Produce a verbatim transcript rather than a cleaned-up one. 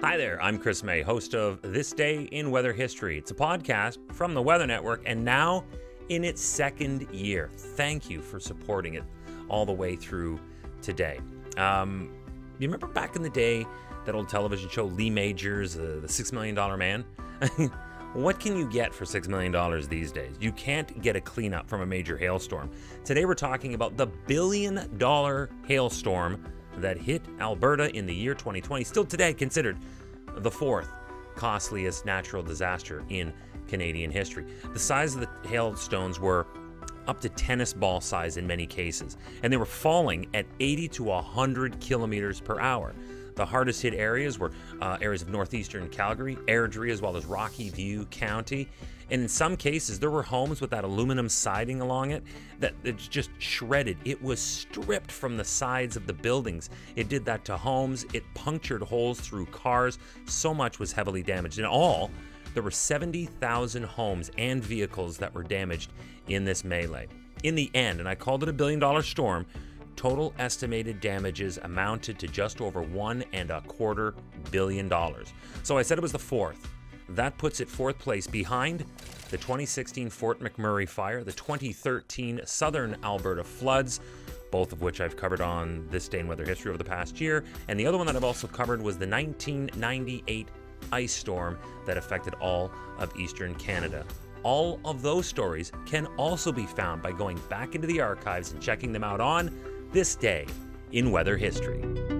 Hi there, I'm Chris May, host of This Day in Weather History. It's a podcast from the Weather Network, and now in its second year. Thank you for supporting it all the way through today. Um, you remember back in the day, that old television show, Lee Majors, uh, The Six Million Dollar Man? What can you get for six million dollars these days? You can't get a cleanup from a major hailstorm. Today we're talking about the billion dollar hailstorm that hit Alberta in the year twenty twenty, still today considered the fourth costliest natural disaster in Canadian history. The size of the hailstones were up to tennis ball size in many cases, and they were falling at eighty to one hundred kilometers per hour. The hardest hit areas were uh, areas of northeastern Calgary, Airdrie, as well as Rocky View County. And in some cases, there were homes with that aluminum siding along it that it's just shredded. It was stripped from the sides of the buildings. It did that to homes. It punctured holes through cars. So much was heavily damaged. In all, there were seventy thousand homes and vehicles that were damaged in this melee. In the end, and I called it a billion dollar storm, total estimated damages amounted to just over one and a quarter billion dollars. So I said it was the fourth. That puts it fourth place behind the twenty sixteen Fort McMurray fire, the twenty thirteen Southern Alberta floods, both of which I've covered on This Day in Weather History over the past year. And the other one that I've also covered was the nineteen ninety-eight ice storm that affected all of Eastern Canada. All of those stories can also be found by going back into the archives and checking them out on This Day in Weather History.